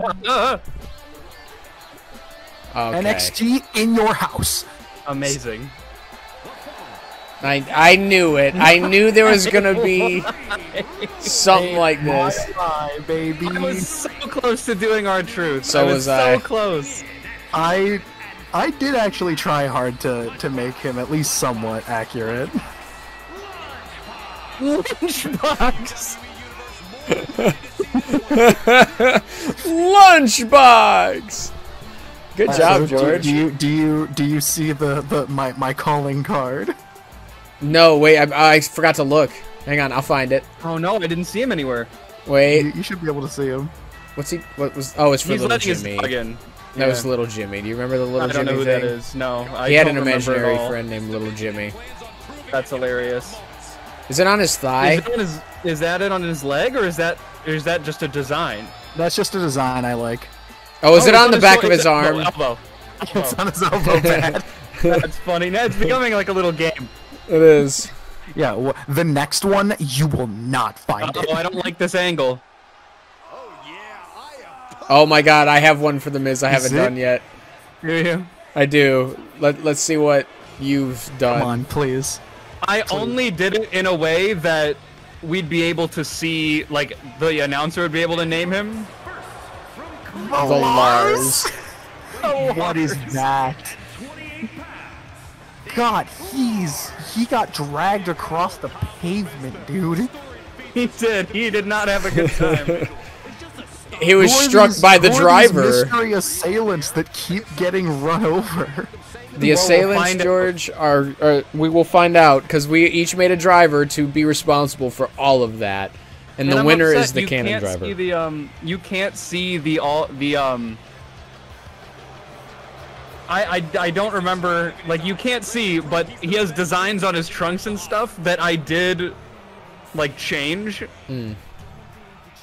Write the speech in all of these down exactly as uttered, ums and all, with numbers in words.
Okay. N X T in your house. Amazing. I, I knew it. I knew there was going to be something like this. Bye, baby. I was so close to doing R-Truth. So I was, was so I. close. I I did actually try hard to, to make him at least somewhat accurate. Lunchbox! Lunchbox! Good job, uh, George. Do, do you do you do you see the the my my calling card? No, wait. I, I forgot to look. Hang on, I'll find it. Oh no, I didn't see him anywhere. Wait, you, you should be able to see him. What's he? What was? Oh, it's for He's Little Jimmy. That yeah. was Little Jimmy. Do you remember the Little Jimmy thing? I don't know who thing? that is. No, I he had an imaginary friend named Little Jimmy. That's hilarious. Is it on his thigh? Is, on his, is that it on his leg, or is that or is that just a design? That's just a design I like. Oh, is oh, it on, on the back of his arm? Elbow. It's on his elbow pad. That's funny. Now it's becoming like a little game. It is. Yeah, well, the next one, you will not find uh, it. Oh, I don't like this angle. Oh, yeah, I oh my god, I have one for The Miz I is haven't it? done yet. Do you? I do. Let, let's see what you've done. Come on, please. I please. only did it in a way that we'd be able to see, like, the announcer would be able to name him. The Lars. The what is that? God, he's he got dragged across the pavement, dude. He did. He did not have a good time. He was Who struck these, by the driver. Mystery assailants that keep getting run over. The assailants, we'll George, are, are we will find out because we each made a driver to be responsible for all of that, and, and the I'm winner upset. is the you cannon can't driver. See the, um, you can't see the all the um. I, I, I don't remember, like, you can't see, but he has designs on his trunks and stuff that I did, like, change. Mm.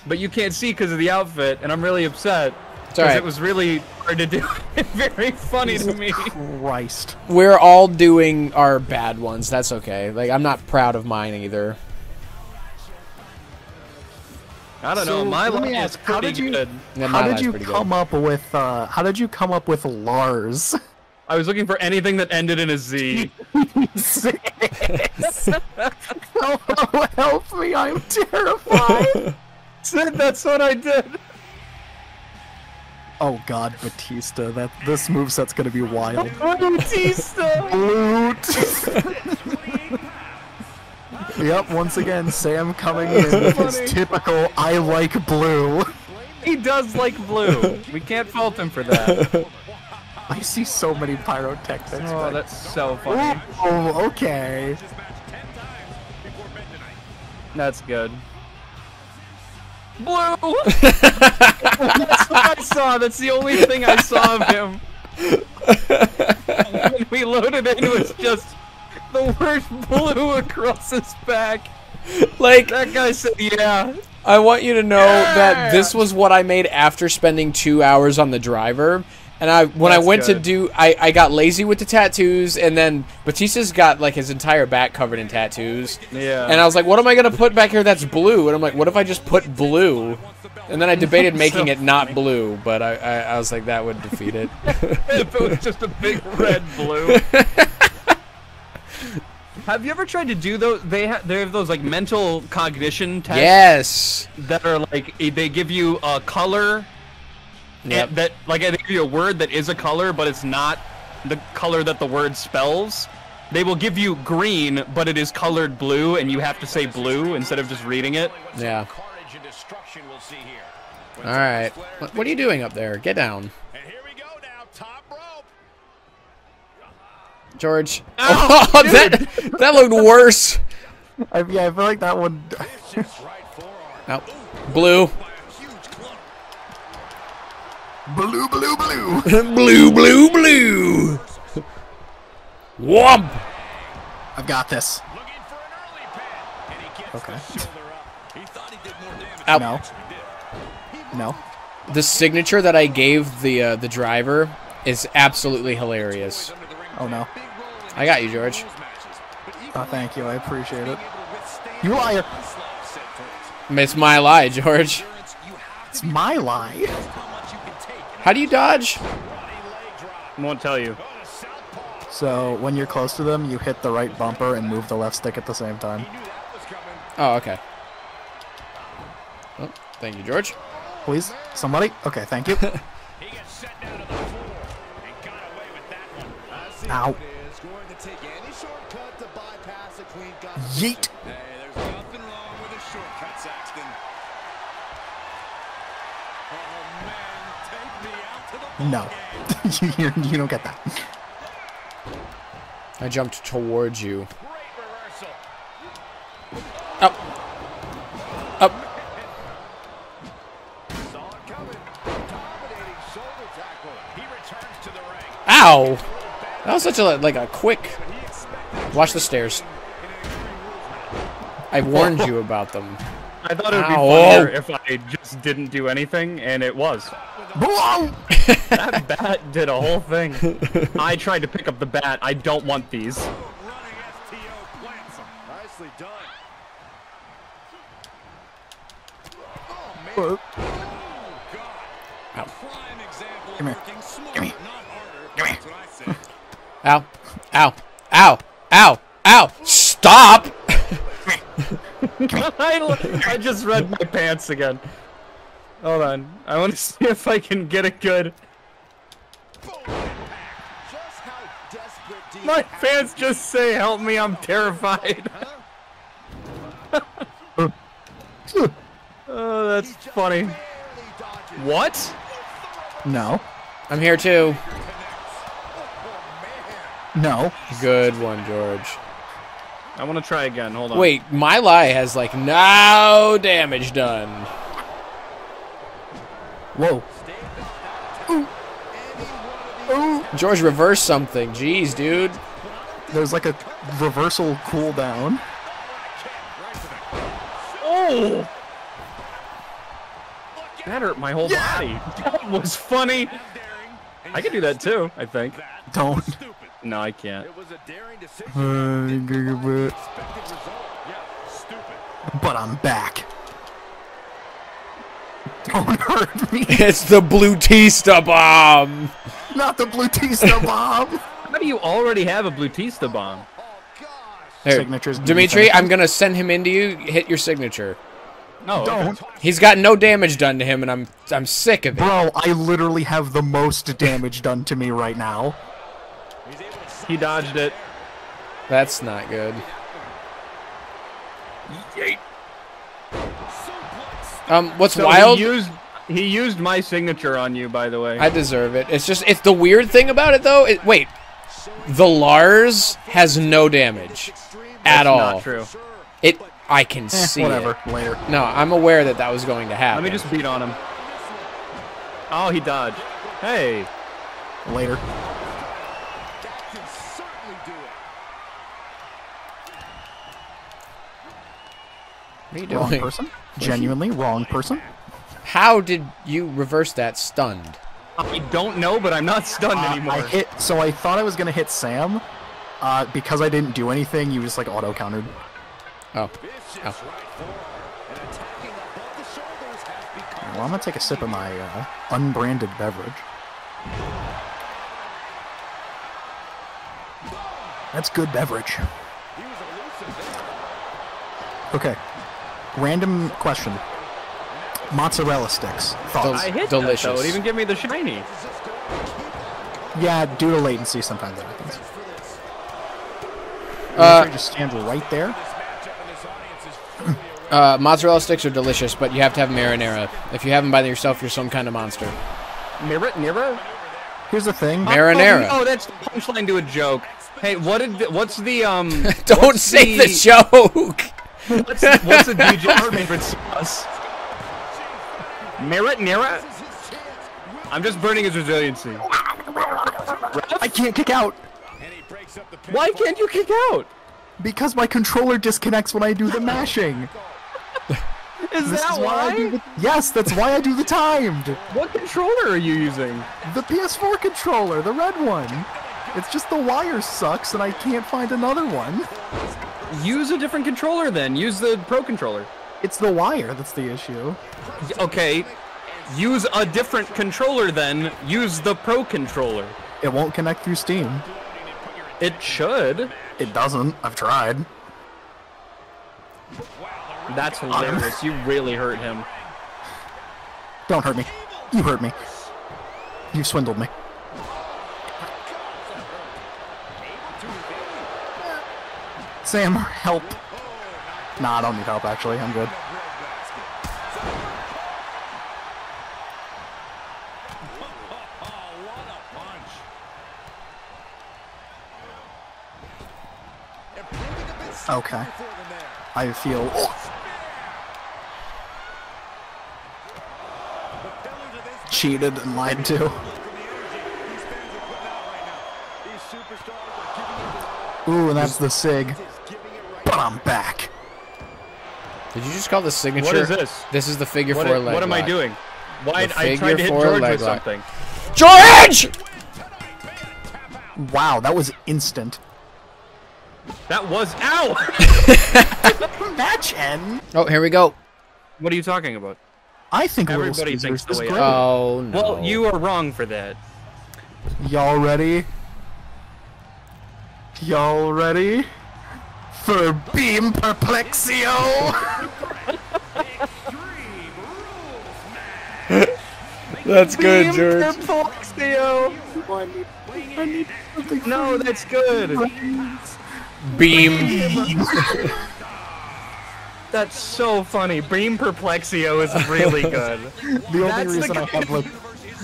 But you can't see because of the outfit, and I'm really upset. Because right. it was really hard to do. Very funny Jesus to me. Christ. We're all doing our bad ones. That's okay. Like, I'm not proud of mine either. I don't so, know. My let me ask, how did you good. how did you come good. up with uh, how did you come up with Lars? I was looking for anything that ended in a Z. Oh, oh, help me! I'm terrified. That's what I did. Oh God, Batista! That this moveset's gonna be wild. Batista. Loot. Yep, once again, Sam coming in with his typical I like blue. He does like blue. We can't fault him for that. I see so many pyrotechnics. Oh, that's so funny. Oh, okay. That's good. Blue! That's what I saw. That's the only thing I saw of him. When we loaded it, it was just... the word blue across his back. Like, that guy said, yeah. I want you to know yeah! that this was what I made after spending two hours on the driver. And I when That's I went good. to do, I, I got lazy with the tattoos, and then Batista's got, like, his entire back covered in tattoos. Yeah. And I was like, what am I going to put back here that's blue? And I'm like, what if I just put blue? And then I debated making so it not blue, but I, I, I was like, that would defeat it. If it was just a big red blue. Have you ever tried to do those? They have they have those like mental cognition tests. Yes. That are like they give you a color. Yep. That like they give you a word that is a color, but it's not the color that the word spells. They will give you green, but it is colored blue, and you have to say blue instead of just reading it. Yeah. All right. What are you doing up there? Get down. George. Ow, oh, that, that looked worse. I, yeah, I feel like that one. No. Blue. Blue, blue, blue. Blue, blue, blue. Womp. I've got this. Okay. Ow. No. No. The signature that I gave the uh, the driver is absolutely hilarious. Oh no. I got you, George. Oh, thank you. I appreciate it. You liar. It's my lie, George. It's my lie. How do you dodge? I won't tell you. So when you're close to them, you hit the right bumper and move the left stick at the same time. Oh, okay. Oh, thank you, George. Please, somebody? Okay, thank you. Ow. Yeet. No. you, you don't get that. I jumped towards you. Up. Up. Ow! That was such a, like, a quick... Watch the stairs. I warned you about them. I thought it would Ow. be funnier if I just didn't do anything, and it was. That bat did a whole thing. I tried to pick up the bat. I don't want these. Ow. Come here. Come here. Come here. Ow. Ow. Ow. Ow. Ow. Stop! I, I just read my pants again. Hold on. I want to see if I can get it good. My fans just say, help me, I'm terrified. Oh, that's funny. What? No. I'm here too. No. Good one, George. I want to try again. Hold on. Wait, my lie has like no damage done. Whoa. Ooh. Ooh. George, reverse something. Jeez, dude. There's like a reversal cooldown. Oh! That hurt my whole yeah. body. That was funny. I could do that too, I think. Don't. No, I can't. But I'm back. Don't hurt me. It's the Blutista bomb. Not the Blutista bomb. How do you already have a Blutista bomb? Here, signatures. Dimitri, I'm gonna send him into you. Hit your signature. No, don't. He's got no damage done to him, and I'm I'm sick of it. Bro, I literally have the most damage done to me right now. He dodged it. That's not good. Yeet. Um, what's so wild? He used, he used my signature on you, by the way. I deserve it. It's just, it's the weird thing about it, though. It, wait, the Lars has no damage at That's all. Not true. It, I can eh, see. Whatever. It. Later. No, I'm aware that that was going to happen. Let me just beat on him. Oh, he dodged. Hey. Later. What are you doing? Wrong person. Genuinely wrong person. How did you reverse that stunned? I don't know, but I'm not stunned uh, anymore. I hit, so I thought I was going to hit Sam. Uh, because I didn't do anything, you just like auto-countered. Oh. Oh. Well, I'm going to take a sip of my uh, unbranded beverage. That's good beverage. Okay. Random question. Mozzarella sticks. Thoughts? I hit Delicious. That, though. It even gave me the shiny. Yeah, due to latency sometimes that happens. Uh, just stand right there. Uh, mozzarella sticks are delicious, but you have to have marinara. If you have them by yourself, you're some kind of monster. Marinara? Here's the thing. Marinara. Oh, oh, that's the punchline to a joke. Hey, what did? The, what's the um? Don't say the, the joke. What's, what's a D J's favorite sauce? Marinara? I'm just burning his resiliency. I can't kick out. Why can't you kick out? Because my controller disconnects when I do the mashing. Is this that is why? why I do the, yes, that's why I do the timed. What controller are you using? The P S four controller, the red one. It's just the wire sucks and I can't find another one. Use a different controller then. Use the Pro Controller. It's the wire that's the issue. Okay. Use a different controller then. Use the Pro controller. It won't connect through Steam. It should. It doesn't. I've tried. That's hilarious. You really hurt him. Don't hurt me. You hurt me. You swindled me. Sam, help. Nah, I don't need help, actually. I'm good. Okay. I feel... Oh. Cheated and lied to. Ooh, and that's the sig. But I'm back. Did you just call the signature? What is this? This is the figure what four is, leg What am lock. I doing? Why I tried to hit George with something. George! Wow, that was instant. That was ow! Match end. Oh, here we go. What are you talking about? I think everybody thinks this way. Oh no! Well, you are wrong for that. Y'all ready? Y'all ready for Beam Perplexio? That's good, George. Beam Perplexio. I need something. No, that's good. Beam. Beam. That's so funny. Beam Perplexio is really good. The only reason the I have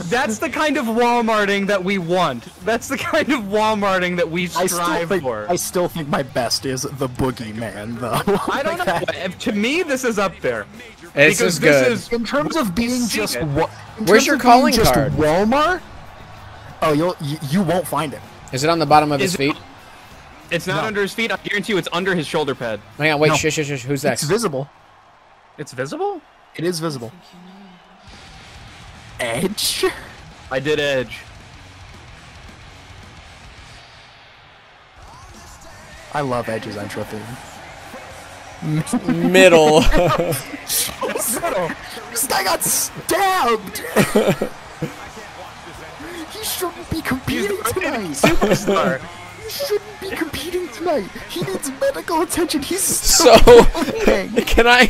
That's the kind of Walmarting that we want. That's the kind of Walmarting that we strive I still think, for. I still think my best is the Boogeyman, though. I don't know. If, to me, this is up there. This because is good. This is, in terms of being just. Where's your calling just card? Walmart? Oh, you'll, you you won't find it. Is it on the bottom of is his feet? It, It's not no. under his feet. I guarantee you it's under his shoulder pad. Hang on, wait, no. shush, shush, shush. Who's next? It's visible. It's visible? It is visible. Edge? I did Edge. I love Edge's intro theme. Middle. I got stabbed! He shouldn't be competing tonight! Superstar! Shouldn't be competing tonight. He needs medical attention. He's so. Can I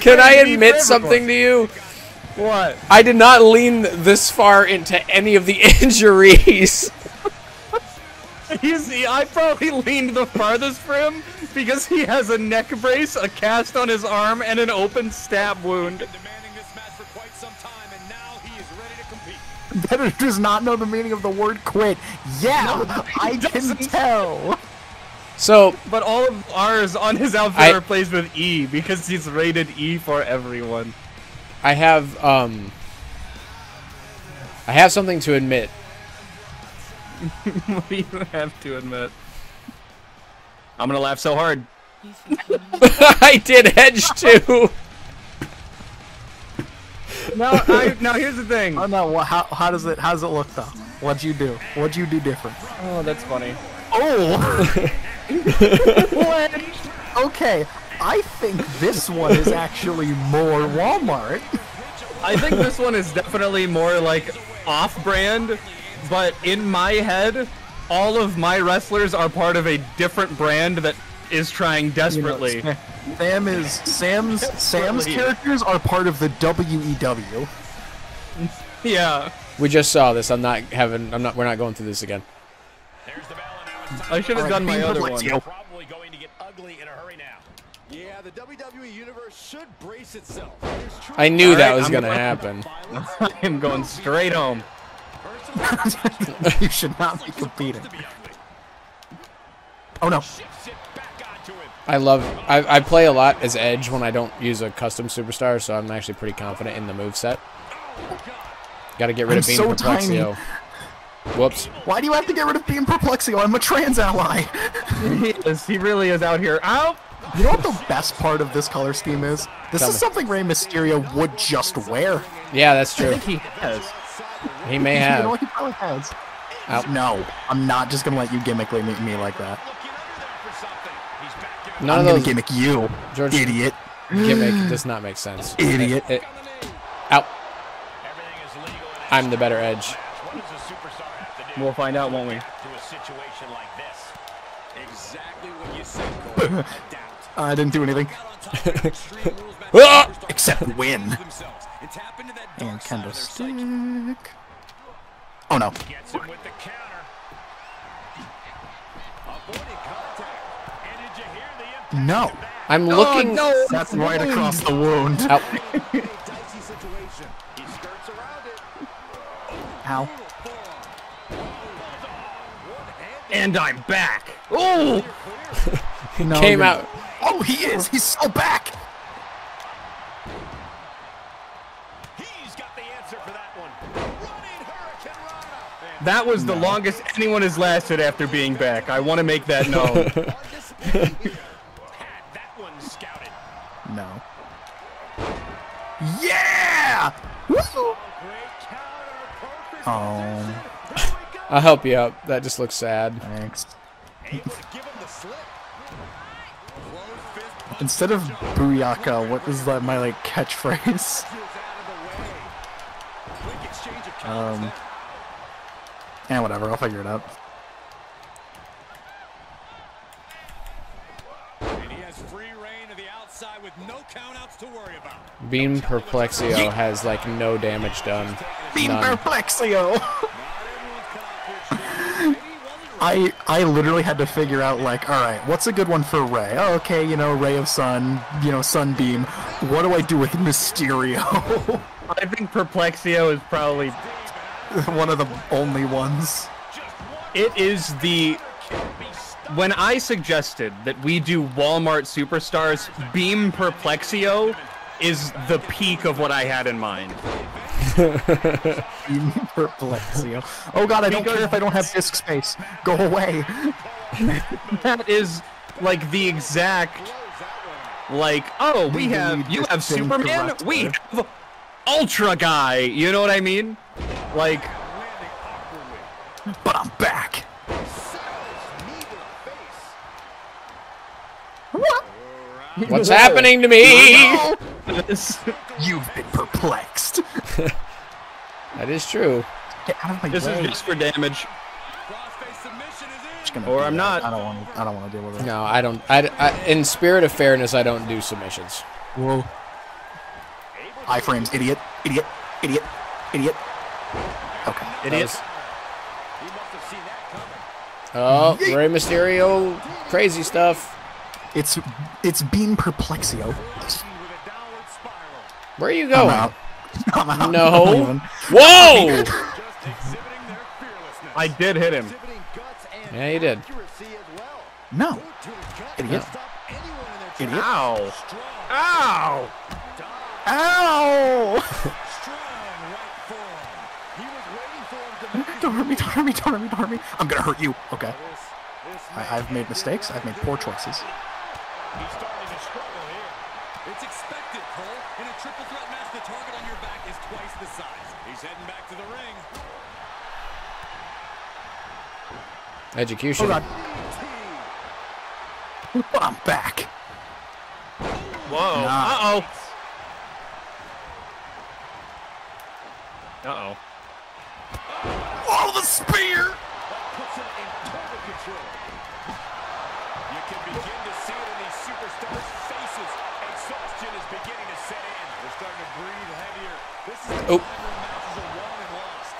can I admit something to you? What? I did not lean this far into any of the injuries. You see, I probably leaned the farthest for him because he has a neck brace, a cast on his arm, and an open stab wound. Better does not know the meaning of the word quit. Yeah, no, I doesn't. can tell. So, but all of R's on his outfit I, are placed with E because he's rated E for everyone. I have um, I have something to admit. What do you have to admit? I'm gonna laugh so hard. I did Edge too. Now, I, now here's the thing. Oh no! How, how does it? How does it look though? What'd you do? What'd you do different? Oh, that's funny. Oh. What? Okay, I think this one is actually more Walmart. I think this one is definitely more like off-brand, but in my head, all of my wrestlers are part of a different brand that is trying desperately. You know, Sam is Sam's Sam's characters are part of the W E W. Yeah. We just saw this. I'm not having I'm not we're not going through this again. There's the now. I should have right, done my other one. Probably going to get ugly in a hurry now. Yeah, the W W E universe should brace itself. I knew right, that was going to happen. I'm going straight home. You should not be competing. Oh no. I love. I, I play a lot as Edge when I don't use a custom superstar, so I'm actually pretty confident in the moveset. Got to get rid I'm of Beam so Perplexio. Tiny. Whoops. Why do you have to get rid of Beam Perplexio? I'm a trans ally. He is. He really is out here. Ow! You know what the best part of this color scheme is? This Tell is me. something Rey Mysterio would just wear. Yeah, that's true. I think he has. He may have. You know what? He probably has. Ow. No, I'm not just gonna let you gimmickly meet me like that. None I'm of those, gonna gimmick you, George, idiot. Gimmick does not make sense. Idiot. It, it, ow. I'm the better Edge. We'll find out, won't we? I didn't do anything. Except win. And candlestick. Oh no. No. I'm looking. Oh, no. That's right across the wound. Ow. Ow. And I'm back. Oh! He no, came you're... out. Oh, he is. He's so back. He's got the answer for that one. Running Hurricane Rana. That was no. the longest anyone has lasted after being back. I want to make that known. That one scouted. No. Yeah! Woo! Oh. I'll help you out. That just looks sad. Thanks. Instead of booyaka, what is that, my like catchphrase? Um. And eh, whatever. I'll figure it out. Beam Perplexio has like no damage done. Beam None. Perplexio. I I literally had to figure out like, all right, what's a good one for Rey? Oh, okay, you know, Ray of Sun, you know, Sunbeam. What do I do with Mysterio? I think Perplexio is probably one of the only ones. It is the. When I suggested that we do Walmart Superstars, Beam Perplexio is the peak of what I had in mind. Beam Perplexio. Oh god, I don't because care if I don't have disk space. Go away. That is like the exact, like, oh, we have, you have Superman, we have Ultra Guy. You know what I mean? Like, but I'm back. What? What's Whoa. happening to me? You've been perplexed. That is true. Get out of my this way. Is just for damage. I'm or I'm that. not. I don't want to. I don't want to deal with it. No, I don't. I, I. In spirit of fairness, I don't do submissions. Whoa. I-frames, idiot, idiot, idiot, idiot. Okay. Idiot. Was... Oh, Rey Mysterio, crazy stuff. It's it's Beam Perplexio. Where are you going? I'm out. I'm out. No. Whoa! I did hit him. Yeah, you did. No. Idiot. No. Idiot. Ow. Ow. Ow. Don't hurt me, don't hurt me, don't hurt me, don't hurt me. I'm gonna hurt you. Okay. I, I've made mistakes. I've made poor choices. He's starting to struggle here. It's expected, Cole. In a triple threat match, the target on your back is twice the size. He's heading back to the ring. Execution. Oh, I'm back. Whoa. Nah. Uh-oh. Uh-oh. Oh, the spear! That puts him in total control. You can begin to see it in these superstars' faces. Exhaustion is beginning to set in. They're starting to breathe heavier. This is a matches of won and lost.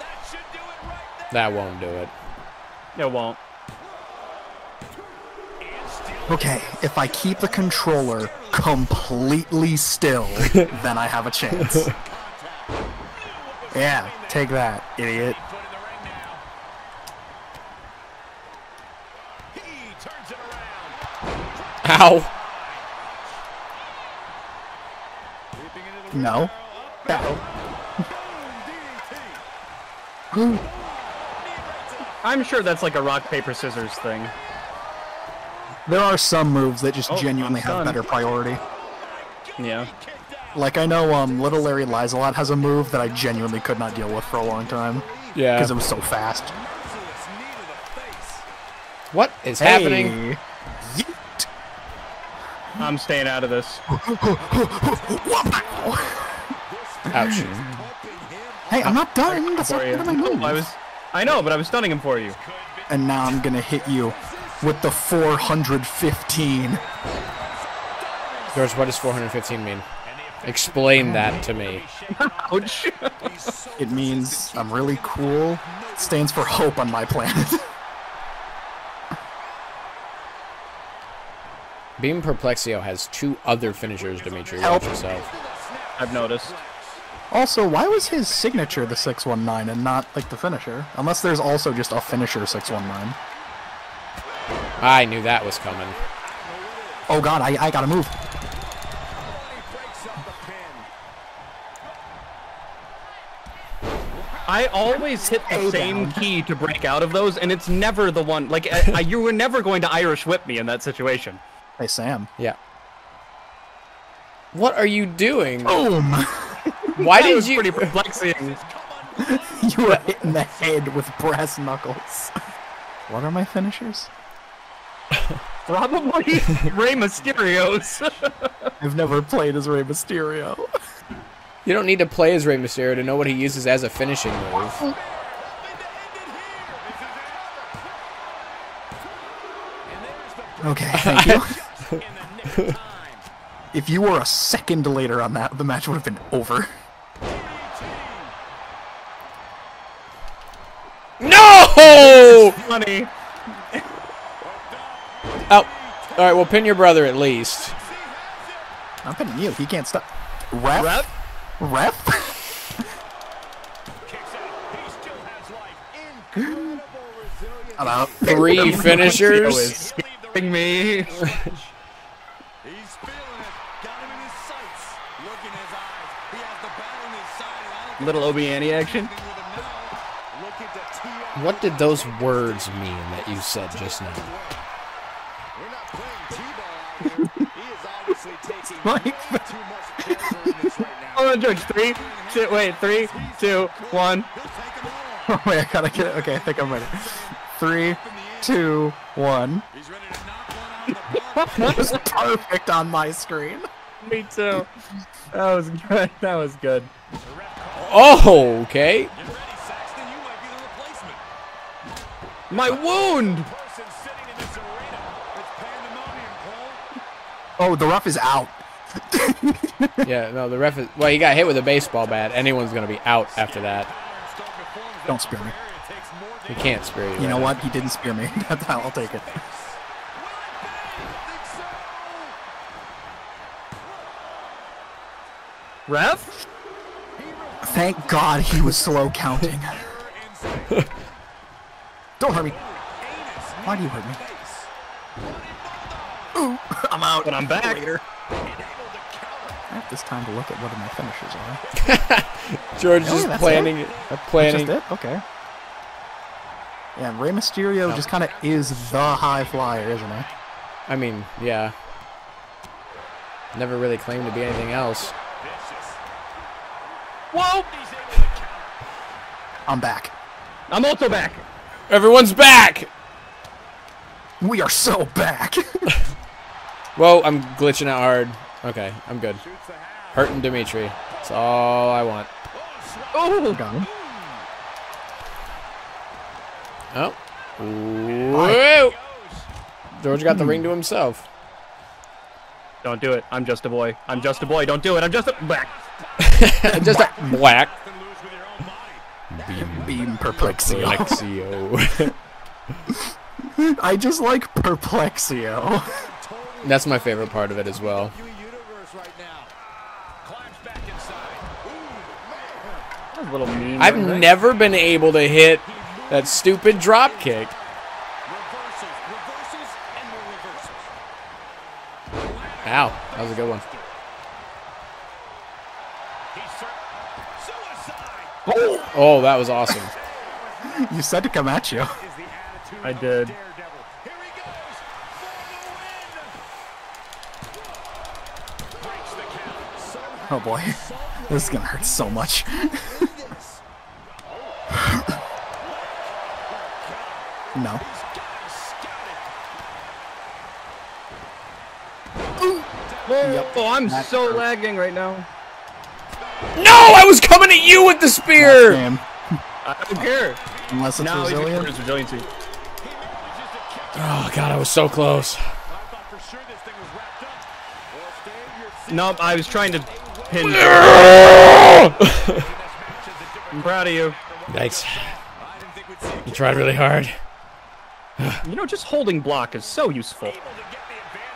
That should do it right there. That won't do it. It won't. Okay, if I keep the controller completely still, then I have a chance. Yeah, take that, idiot. Ow. No. No. I'm sure that's like a rock, paper, scissors thing. There are some moves that just oh, genuinely have better priority. Yeah. Like I know um, Little Larry Lies-a-Lot has a move that I genuinely could not deal with for a long time. Yeah. Because it was so fast. What is hey. happening? I'm staying out of this. Ouch. Hey, I'm not done. That's not one of my moves. I was, I know, but I was stunning him for you. And now I'm gonna hit you with the four hundred fifteen. George, what does four hundred fifteen mean? Explain that to me. Ouch. It means I'm really cool. It stands for hope on my planet. Beam Perplexio has two other finishers, Dimitri. Help. Watch yourself. I've noticed. Also, why was his signature the six one nine and not, like, the finisher? Unless there's also just a finisher six one nine. I knew that was coming. Oh, God, I, I gotta move. I always hit the same key to break out of those, and it's never the one. Like, I, I, you were never going to Irish whip me in that situation. Hey, Sam. Yeah. What are you doing? Boom! Why that did was you? Pretty perplexing. You were hitting the head with brass knuckles. What are my finishers? Probably Rey Mysterio's. I've never played as Rey Mysterio. You don't need to play as Rey Mysterio to know what he uses as a finishing move. Okay, thank you. If you were a second later on that, the match would have been over. No! Funny. Oh. All right, well, pin your brother at least. I'm pinning you. He can't stop. Ref? Ref? Ref? I'm out. Three finishers? Is skipping me. Little Obiani action. What did those words mean that you said just now? Mike. Hold on, George. Three, two, wait, three, two, one. Oh, wait, I gotta get it. Okay, I think I'm ready. Three, two, one. That was perfect on my screen. Me too. That was good. That was good. Oh, okay. My wound! Oh, the ref is out. Yeah, no, the ref is... Well, he got hit with a baseball bat. Anyone's going to be out after that. Don't spear me. He can't spear you. You right know now. What? He didn't spear me. I'll take it. Ref? Thank God he was slow counting. Don't hurt me. Why do you hurt me? Ooh, I'm out. And I'm back. Later. I have this time to look at what my finishers are. George really? Is that's planning it. Uh, planning. That's just it? Okay. Yeah, Rey Mysterio nope. just kind of is the high flyer, isn't he? I mean, yeah. Never really claimed to be anything else. Whoa! I'm back. I'm also back. Everyone's back. We are so back. Whoa, I'm glitching out hard. Okay, I'm good. Hurting Dimitri. That's all I want. Oh, got him. Oh. Whoa. George got the mm. ring to himself. Don't do it. I'm just a boy. I'm just a boy. Don't do it. I'm just a black. Just a black. Beam, beam perplexio. Perplexio. I just like perplexio. That's my favorite part of it as well. That was a little mean. I've right? never been able to hit that stupid drop kick. Ow, that was a good one. Oh, oh that was awesome. You said to come at you. I did. Oh boy, this is gonna hurt so much. No. Yep. Oh, I'm That's so hurt. lagging right now. No, I was coming at you with the spear. I don't care. Unless it's Brazilian. No, it's Brazilian too. Oh God, I was so close. Nope, I was trying to pin. I'm proud of you. Thanks. You tried really hard. You know, just holding block is so useful.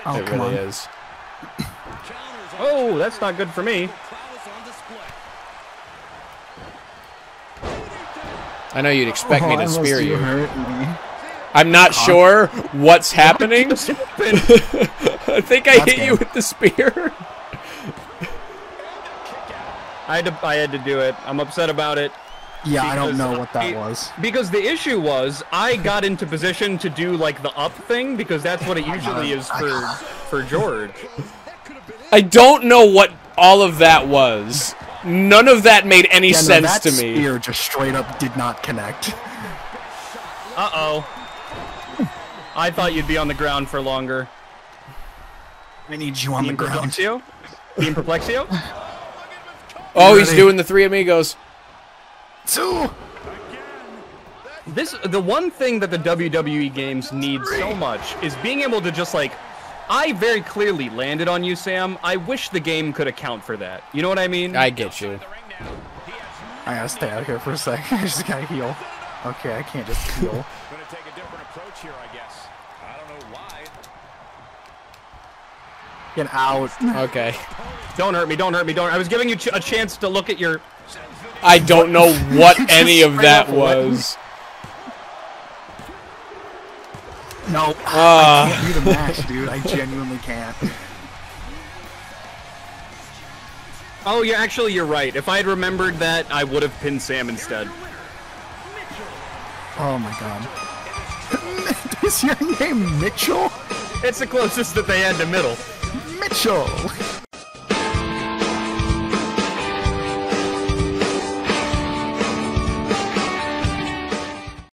Oh, it come really on. Is. Oh, that's not good for me. I know you'd expect oh, me to I spear you. Hurt me. I'm not oh. sure what's happening. What I think I that's hit good. you with the spear. I had to. I had to do it. I'm upset about it. Yeah, I don't know what that I, was. Because the issue was, I got into position to do like the up thing because that's what it usually is for for George. I don't know what all of that was. None of that made any yeah, sense no, that to me. Spear just straight up did not connect. Uh oh. I thought you'd be on the ground for longer. I need you on Beam the ground. Perplexio? Beam Perplexio? Oh, he's doing the Three Amigos. Two. This the one thing that the W W E games need so much is being able to just like, I very clearly landed on you, Sam. I wish the game could account for that. You know what I mean? I get you. I gotta stay out here for a sec. I just gotta heal. Okay, I can't just heal. Gonna take a different approach here, I guess. I don't know why. Get out. Okay. Don't hurt me. Don't hurt me. Don't. I was giving you ch a chance to look at your. I don't know what any of that was. No, uh. I can't do the match, dude. I genuinely can't. Oh, yeah, actually, you're right. If I had remembered that, I would have pinned Sam instead. Oh, my God. Is your name Mitchell? It's the closest that they had to middle. Mitchell!